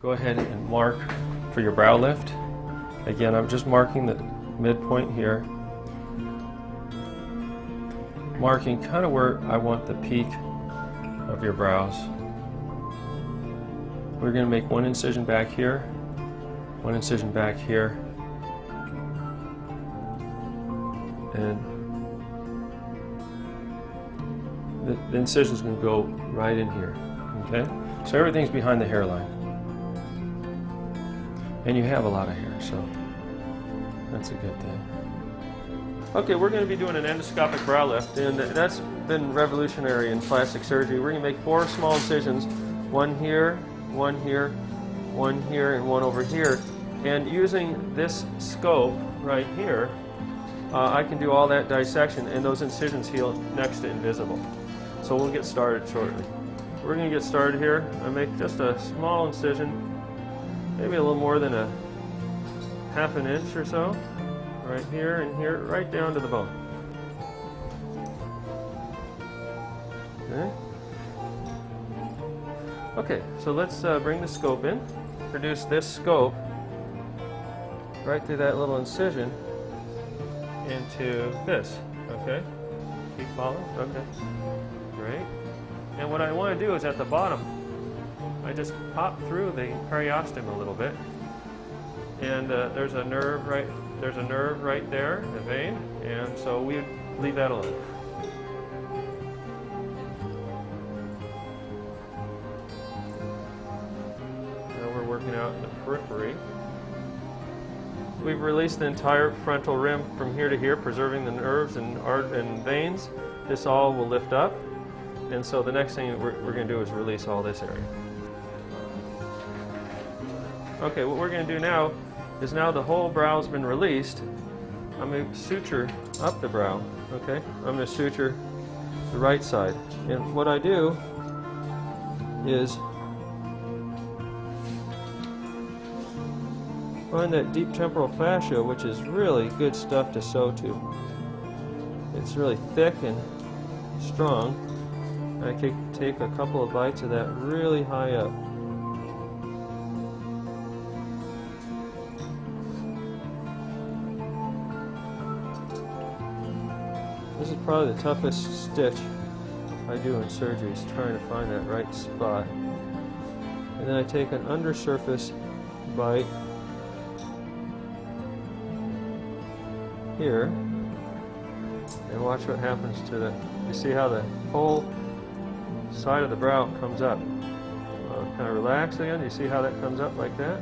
Go ahead and mark for your brow lift. Again, I'm just marking the midpoint here. Marking kind of where I want the peak of your brows. We're going to make one incision back here, one incision back here, and the incision is going to go right in here, okay? So everything's behind the hairline. And you have a lot of hair, so that's a good thing. Okay, we're going to be doing an endoscopic brow lift, and that's been revolutionary in plastic surgery. We're going to make 4 small incisions, one here, one here, one here, and one over here. And using this scope right here, I can do all that dissection, and those incisions heal next to invisible. So we'll get started shortly. We're going to get started here. I make just a small incision, maybe a little more than a ½ inch or so, right here and here, right down to the bone. Okay. Okay, so let's bring the scope in, produce this scope right through that little incision into this, okay? Keep following, okay, great. And what I want to do is at the bottom, I just pop through the periosteum a little bit, and there's a nerve right there, a vein, and so we leave that alone. Out in the periphery. We've released the entire frontal rim from here to here, preserving the nerves and veins. This all will lift up, and so the next thing we're going to do is release all this area. Okay, what we're going to do now is now the whole brow's been released. I'm going to suture up the brow, okay? I'm going to suture the right side, and what I do is find that deep temporal fascia, which is really good stuff to sew to. It's really thick and strong. I can take a couple of bites of that really high up. This is probably the toughest stitch I do in surgery, is trying to find that right spot. And then I take an undersurface bite here, and watch what happens to the, you see how the whole side of the brow comes up. Kind of relax again, you see how that comes up like that?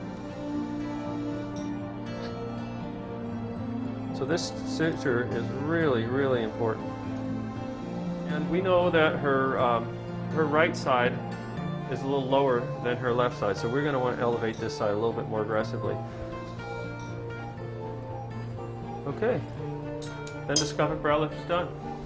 So this suture is really, really important. And we know that her right side is a little lower than her left side, so we're going to want to elevate this side a little bit more aggressively. Okay, endoscopic brow lift is done.